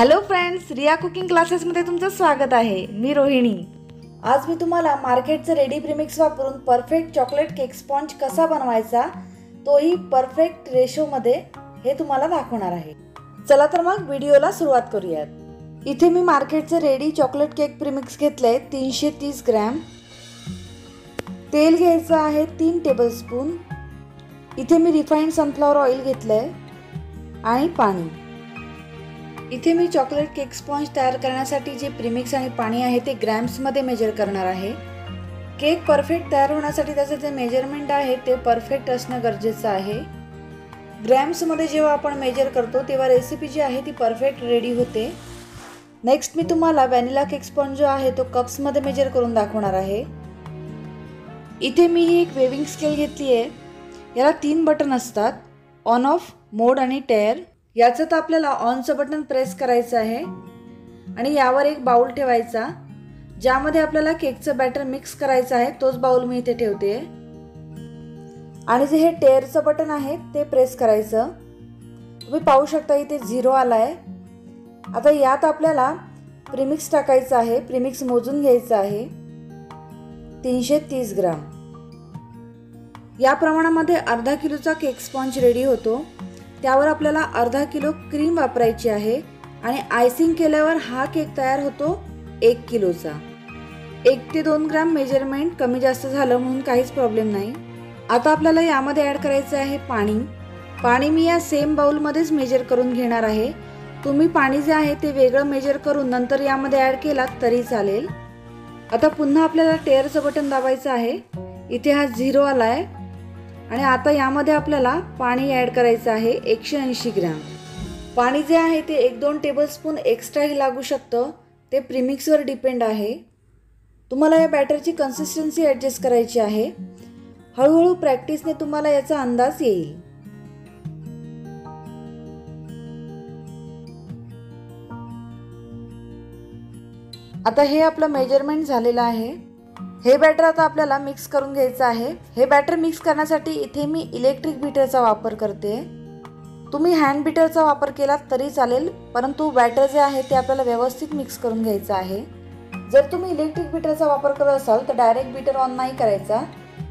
Hello friends, Riya cooking क्लासेसमध्ये तुमचं स्वागत आहे. मी रोहिणी. आज मी तुम्हाला मार्केटचं रेडी प्रीमिक्स वापरून परफेक्ट चॉकलेट केक स्पॉन्ज कसा बनवायचा तोही परफेक्ट रेशोमध्ये हे तुम्हाला दाखवणार आहे. चला तर मग व्हिडिओला सुरुवात करूयात. इथे मी मार्केटचं रेडी चॉकलेट केक प्रीमिक्स घेतलंय 330 ग्रॅम. तेल घ्यायचं आहे 3 टेबलस्पून. इथे मी रिफाइंड सनफ्लावर ऑइल घेतलंय आणि पाणी. इथे मी चॉकलेट केक स्पॉन्ज तयार करण्यासाठी जे प्रीमिक्स आणि पाणी आहे ते ग्रॅम्समध्ये मेजर करणार आहे. केक परफेक्ट तयार होण्यासाठी त्याचं जे मेजरमेंट आहे ते परफेक्ट असणं गरजेचं आहे. ग्रॅम्समध्ये जेव्हा आपण मेजर करतो तेव्हा रेसिपी जी आहे ती परफेक्ट रेडी होते. नेक्स्ट मी तुम्हाला व्हॅनिला केक स्पॉन्ज जो आहे तो कप्समध्ये मेजर करून दाखवणार आहे. इथे मी ही एक वेविंग स्केल घेतली आहे. याला 3 बटन असतात, ऑन ऑफ, मोड आणि टेअर. याचं तर आपल्याला ऑनचं बटन प्रेस करायचं आहे आणि यावर एक बाउल ठेवायचा ज्यामध्ये आपल्याला केकचं बॅटर मिक्स करायचं आहे. तोच बाउल मी इथे ठेवते आहे. आणि जे हे टेअरचं बटन आहे ते प्रेस करायचं. तुम्ही पाहू शकता इथे 0 आला आहे. आता यात आपल्याला प्रीमिक्स टाकायचं आहे. प्रीमिक्स मोजून घ्यायचं आहे 330 ग्राम. या प्रमाणामध्ये अर्धा किलोचा केक स्पॉन्ज रेडी होतो. त्यावर आपल्याला अर्धा किलो क्रीम वापरायची आहे आणि आयसिंग केल्यावर हा केक तयार होतो 1 किलोचा. 1 ते 2 ग्राम मेजरमेंट कमी जास्त झालं म्हणून काहीच प्रॉब्लेम नाही. आता आपल्याला यामध्ये ॲड करायचं आहे पाणी. पाणी मी या सेम बाउलमध्येच मेजर करून घेणार आहे. तुम्ही पाणी जे आहे ते वेगळं मेजर करून नंतर यामध्ये ॲड केलात तरी चालेल. आता पुन्हा आपल्याला टेअरचं बटन दाबायचं आहे. इथे हा 0 आला आहे आणि आता यामध्ये आपल्याला पाणी ॲड करायचं आहे 180 ग्राम. पाणी जे आहे ते 1-2 टेबलस्पून एक्स्ट्राही लागू शकतं. ते प्रीमिक्सवर डिपेंड आहे. तुम्हाला या बॅटरची कन्सिस्टन्सी ॲडजस्ट करायची आहे. हळूहळू प्रॅक्टिसने तुम्हाला याचा अंदाज येईल. आता हे आपलं मेजरमेंट झालेलं आहे. हे बॅटर आता आपल्याला मिक्स करून घ्यायचं आहे. हे बॅटर मिक्स करण्यासाठी इथे मी इलेक्ट्रिक बीटरचा वापर करते. तुम्ही हँड बीटरचा वापर केला तरी चालेल, परंतु बॅटर जे आहे ते आपल्याला व्यवस्थित मिक्स करून घ्यायचं आहे. जर तुम्ही इलेक्ट्रिक बीटरचा वापर करत असाल तर डायरेक्ट बीटर ऑन नाही करायचा.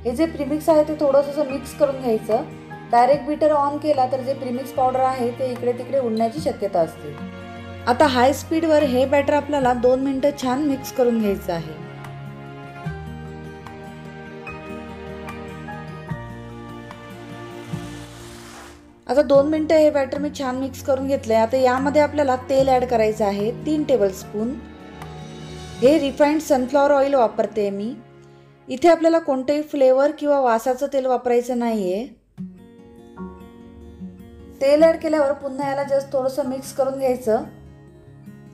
हे जे प्रीमिक्स आहे ते थोडंसं मिक्स करून घ्यायचं. डायरेक्ट बीटर ऑन केला तर जे प्रीमिक्स पावडर आहे ते इकडे तिकडे उडण्याची शक्यता असते. आता हाय स्पीडवर हे बॅटर आपल्याला 2 मिनटं छान मिक्स करून घ्यायचं आहे. आता 2 मिनटं हे बॅटर मी छान मिक्स करून घेतलं आहे. आता यामध्ये आपल्याला तेल ॲड करायचं आहे 3 टेबलस्पून. हे रिफाईंड सनफ्लावर ऑइल वापरते आहे मी. इथे आपल्याला कोणतेही फ्लेवर किंवा वासाचं तेल वापरायचं नाही आहे. तेल ॲड केल्यावर पुन्हा याला जस्ट थोडंसं मिक्स करून घ्यायचं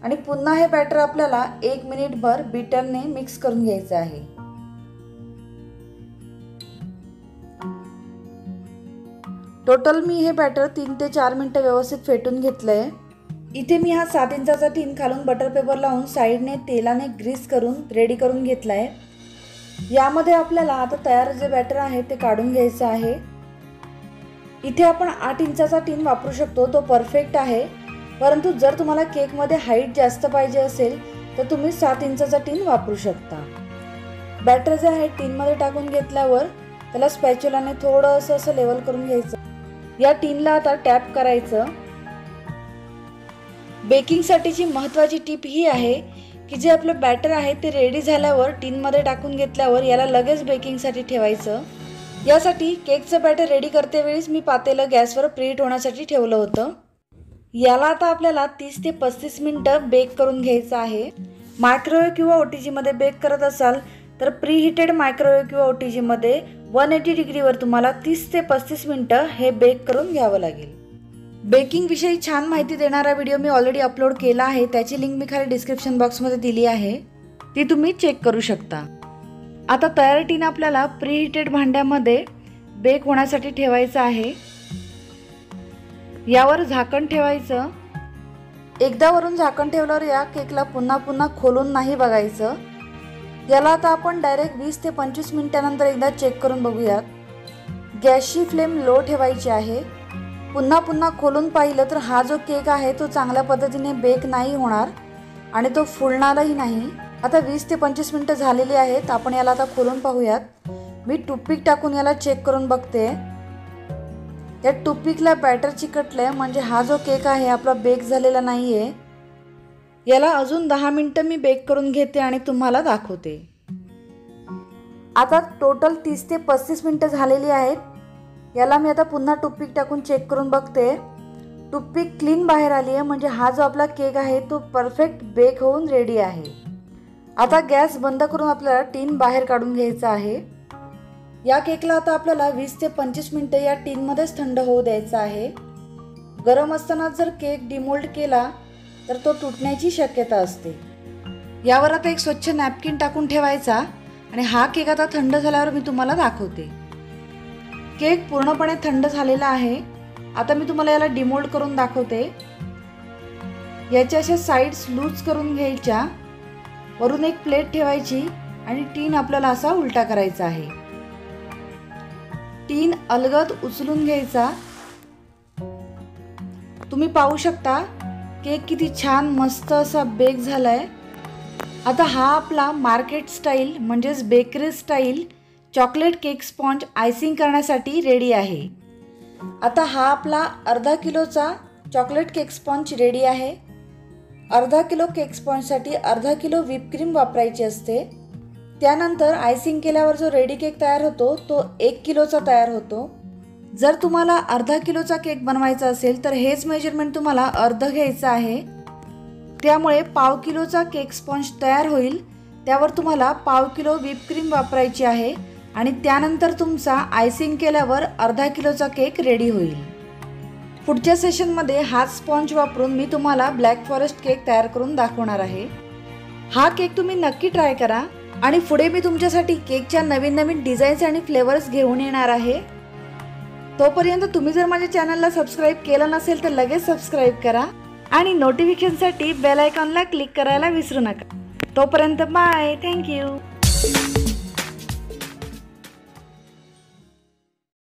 आणि पुन्हा हे बॅटर आपल्याला 1 मिनिटभर बीटरने मिक्स करून घ्यायचं आहे. टोटल मी हे बॅटर 3 ते 4 मिनटं व्यवस्थित फेटून घेतलं आहे. इथे मी हा 7 इंचाचा टिन खालून बटर पेपर लावून साईडने तेलाने ग्रीस करून रेडी करून घेतला आहे. यामध्ये आपल्याला आता तयार जे बॅटर आहे ते काढून घ्यायचं आहे. इथे आपण 8 इंचाचा टिन वापरू शकतो, तो परफेक्ट आहे. परंतु जर तुम्हाला केकमध्ये हाईट जास्त पाहिजे असेल तर तुम्ही 7 इंचाचा टिन वापरू शकता. बॅटर जे आहे टिनमध्ये टाकून घेतल्यावर त्याला स्पॅच्युलाने थोडंसं असं लेवल करून घ्यायचं. या टीनला आता टॅप करायचं. बेकिंगसाठीची महत्त्वाची टिप ही आहे की जे आपलं बॅटर आहे ते रेडी झाल्यावर टीनमध्ये टाकून घेतल्यावर याला लगेच बेकिंगसाठी ठेवायचं. यासाठी केकचं बॅटर रेडी करतेवेळीच मी पातेलं गॅसवर प्रीहीट होण्यासाठी ठेवलं होतं. याला आता आपल्याला 30 ते 35 मिनटं बेक करून घ्यायचं आहे. मायक्रोवेव्ह किंवा ओटीजीमध्ये बेक करत असाल तर प्रीहीटेड मायक्रोवेव्ह किंवा ओटीजीमध्ये 180 डिग्रीवर तुम्हाला 30 ते 35 मिनटं हे बेक करून घ्यावं लागेल. बेकिंगविषयी छान माहिती देणारा व्हिडिओ मी ऑलरेडी अपलोड केला आहे. त्याची लिंक मी खाली डिस्क्रिप्शन बॉक्समध्ये दिली आहे, ती तुम्ही चेक करू शकता. आता तयार टीन आपल्याला प्रीहीटेड भांड्यामध्ये बेक होण्यासाठी ठेवायचं आहे. यावर झाकण ठेवायचं. एकदा वरून झाकण ठेवल्यावर या केकला पुन्हा पुन्हा खोलून नाही बघायचं. याला आता आपण डायरेक्ट 20 ते 25 मिनिटानंतर एकदा चेक करून बघूयात. गॅसची फ्लेम लो ठेवायची आहे. पुन्हा पुन्हा खोलून पाहिलं तर हा जो केक आहे तो चांगल्या पद्धतीने बेक नाही होणार आणि तो फुलणारही नाही। आता 20 ते 25 मिनटं झालेली आहेत। आपण याला आता खोलून पाहूयात। मी टूथपिक टाकून याला चेक करून बघते। या टूथपिकला बॅटर चिकटले म्हणजे हा जो केक आहे आपला बेक झालेला नाहीये। याला अजून 10 मिनिटं मी बेक करून घेते आणि तुम्हाला दाखवते। आता टोटल 30 ते 35 मिनिटं झालेली आहेत। याला मी आता पुन्हा टूथपिक टाकून चेक करून बघते। टूथपिक क्लीन बाहेर आली आहे म्हणजे हा जो आपला केक आहे तो परफेक्ट बेक होऊन रेडी आहे। आता गॅस बंद करून आपल्याला टीन बाहेर काढून घ्यायचा आहे। या केकला आता आपल्याला 20 ते 25 मिनिटे या टीनमध्येच थंड होऊ द्यायचा आहे। गरम असताना जर केक डिमोल्ड केला तर तो तुटण्याची शक्यता असते। यावर आता एक स्वच्छ नॅपकिन टाकून ठेवायचा आणि हा केक आता थंड झाल्यावर मी तुम्हाला दाखवते। केक पूर्णपणे थंड झालेला आहे। आता मी तुम्हाला याला डिमोल्ड करून दाखवते। याच्या अशा साइड्स लूज करून घ्यायच्या, वरून एक प्लेट ठेवायची आणि टीन आपल्याला असा उलटा करायचा आहे। टीन अलगद उचलून घ्यायचा। तुम्ही पाहू शकता केक किती छान मस्त असा बेक झालाय। आता हा आपला मार्केट स्टाईल म्हणजे bakery style chocolate cake sponge icing करण्यासाठी रेडी आहे। आता हा आपला अर्धा किलोचा चॉकलेट केक स्पॉन्ज रेडी आहे। अर्धा किलो केक स्पॉन्जसाठी अर्धा किलो व्हिपक्रीम वापरायची असते। त्यानंतर आयसिंग केल्यावर जो रेडी केक तयार होतो तो 1 किलोचा तयार होतो। जर तुम्हाला अर्धा किलोचा केक बनवायचा असेल तर हेच मेजरमेंट तुम्हाला अर्ध घ्यायचं आहे। त्यामुळे पाव किलोचा केक स्पॉन्ज तयार होईल। त्यावर तुम्हाला पाव किलो व्हिपक्रीम वापरायची आहे आणि त्यानंतर तुमचा आयसिंग केल्यावर अर्धा किलोचा केक रेडी होईल। पुढच्या सेशनमध्ये हात स्पॉन्ज वापरून मी तुम्हाला ब्लॅक फॉरेस्ट केक तयार करून दाखवणार आहे। हा केक तुम्ही नक्की ट्राय करा आणि पुढे मी तुमच्यासाठी केकच्या नवीन नवीन डिझाईन्स आणि फ्लेवर्स घेऊन येणार आहे। तोपर्यंत तुम्ही जर माझ्या चॅनलला सबस्क्राईब केलं नसेल तर लगेच सबस्क्राईब करा आणि नोटिफिकेशनसाठी बेल आयकॉनला क्लिक करायला विसरू नका। तोपर्यंत बाय, थँक्यू।